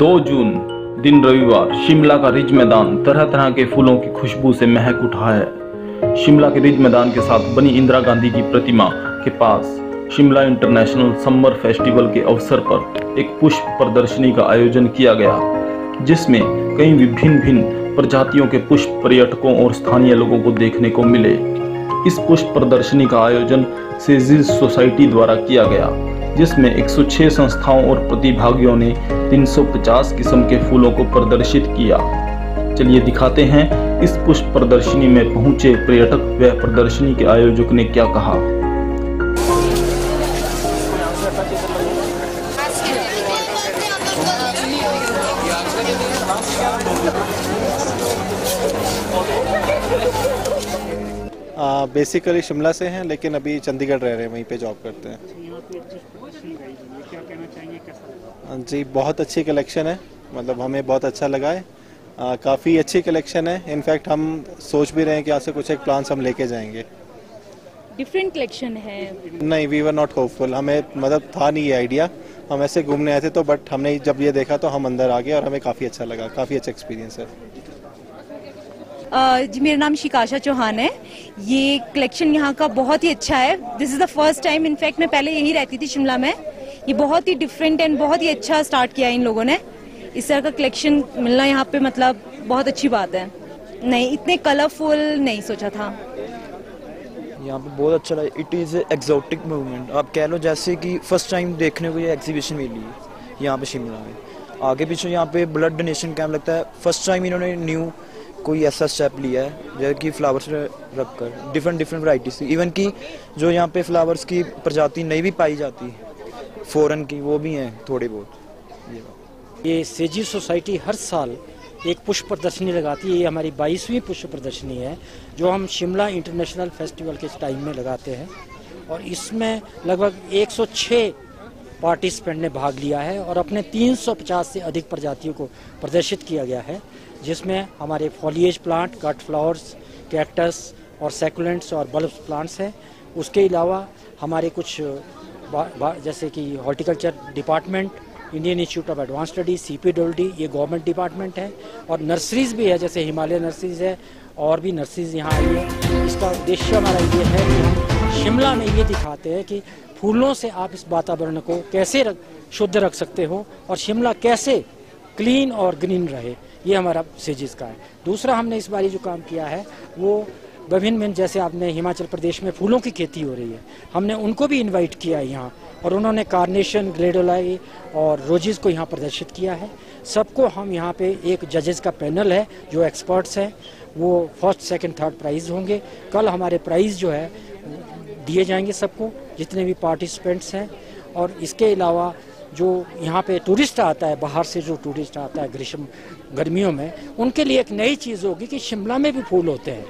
2 जून दिन रविवार शिमला का रिज़ मैदान तरह तरह के फूलों की खुशबू से महक उठा है। शिमला के रिज़ मैदान के साथ बनी इंदिरा गांधी की प्रतिमा के पास शिमला इंटरनेशनल समर फेस्टिवल के अवसर पर एक पुष्प प्रदर्शनी का आयोजन किया गया, जिसमें कई विभिन्न प्रजातियों के पुष्प पर्यटकों और स्थानीय लोगों को देखने को मिले। इस पुष्प प्रदर्शनी का आयोजन सेजिस सोसाइटी द्वारा किया गया, जिसमें 106 संस्थाओं और प्रतिभागियों ने 350 किस्म के फूलों को प्रदर्शित किया। चलिए दिखाते हैं इस पुष्प प्रदर्शनी में पहुंचे पर्यटक व प्रदर्शनी के आयोजक ने क्या कहा। बेसिकली शिमला से हैं, लेकिन अभी चंडीगढ़ रह रहे हैं, वहीं पे जॉब करते हैं। जी, बहुत अच्छी कलेक्शन है, मतलब हमें बहुत अच्छा लगा है। काफ़ी अच्छी कलेक्शन है। इनफैक्ट हम सोच भी रहे हैं कि यहाँ से कुछ एक प्लांट्स हम लेके जाएंगे। डिफरेंट कलेक्शन है। नहीं, वी वर नॉट होपफुल, हमें मतलब था नहीं ये आइडिया। हम ऐसे घूमने आए थे तो, बट हमने जब ये देखा तो हम अंदर आ गए और हमें काफ़ी अच्छा लगा। काफ़ी अच्छा एक्सपीरियंस है। जी, मेरा नाम शिकाशा चौहान है। ये कलेक्शन यहाँ का बहुत ही अच्छा है। This is the first time, in fact मैं पहले यहीं रहती थी शिमला में। ये बहुत ही डिफरेंट एंड बहुत ही अच्छा स्टार्ट किया है इन लोगों ने। इस तरह का कलेक्शन मिलना यहाँ पे मतलब बहुत अच्छी बात है। नहीं, इतने कलरफुल नहीं सोचा था। यहाँ पे बहुत अच्छा लगा। इट इज़ एक्जॉटिक मूवमेंट, आप कह लो, जैसे कि फर्स्ट टाइम देखने को ये एग्जीबिशन मिली है यहाँ पे शिमला में। आगे पीछे यहाँ पे ब्लड डोनेशन कैम्प लगता है। फर्स्ट टाइम इन्होंने न्यू कोई ऐसा स्टेप लिया है, जैसे कि फ्लावर्स रखकर डिफरेंट वैरायटीज, इवन कि जो यहाँ पे फ्लावर्स की प्रजाति नहीं भी पाई जाती फॉरेन की, वो भी हैं थोड़े बहुत। ये सेजी सोसाइटी हर साल एक पुष्प प्रदर्शनी लगाती है। ये हमारी 22वीं पुष्प प्रदर्शनी है, जो हम शिमला इंटरनेशनल फेस्टिवल के टाइम में लगाते हैं। और इसमें लगभग 106 पार्टिसिपेंट ने भाग लिया है और अपने 350 से अधिक प्रजातियों को प्रदर्शित किया गया है, जिसमें हमारे foliage plant, cut flowers, cactus और सैकुलेंट्स और बल्ब प्लांट्स हैं। उसके अलावा हमारे कुछ जैसे कि horticulture department, Indian institute of advance studies, CPWD, ये गवर्नमेंट डिपार्टमेंट है, और नर्सरीज भी है, जैसे हिमालय नर्सरीज है और भी नर्सरीज यहाँ आई है। इसका उद्देश्य हमारा ये है कि हम शिमला में ये दिखाते हैं कि फूलों से आप इस वातावरण को कैसे शुद्ध रख सकते हो और शिमला कैसे क्लीन और ग्रीन रहे, ये हमारा सेजिस का है। दूसरा हमने इस बारी जो काम किया है वो विभिन्न, जैसे आपने हिमाचल प्रदेश में फूलों की खेती हो रही है, हमने उनको भी इनवाइट किया है यहाँ, और उन्होंने कार्नेशन, ग्लेडोलाई और रोजेस को यहाँ प्रदर्शित किया है। सबको हम यहाँ पे एक जजेस का पैनल है जो एक्सपर्ट्स हैं, वो फर्स्ट, सेकंड, थर्ड प्राइज़ होंगे। कल हमारे प्राइज़ जो है दिए जाएंगे सबको, जितने भी पार्टिसिपेंट्स हैं। और इसके अलावा जो यहाँ पे टूरिस्ट आता है, बाहर से जो टूरिस्ट आता है गर्मियों में, उनके लिए एक नई चीज़ होगी कि शिमला में भी फूल होते हैं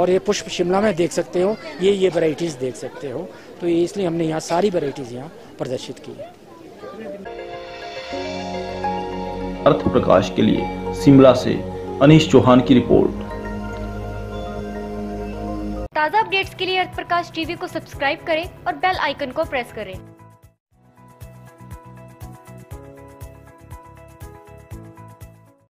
और ये पुष्प शिमला में देख सकते हो, ये वैरायटीज़ देख सकते हो। तो ये इसलिए हमने यहाँ सारी वैरायटीज़ यहाँ प्रदर्शित की है। अर्थ प्रकाश के लिए शिमला से अनीश चौहान की रिपोर्ट। ताज़ा अपडेट्स के लिए अर्थ प्रकाश टीवी को सब्सक्राइब करें और बेल आइकन को प्रेस करें।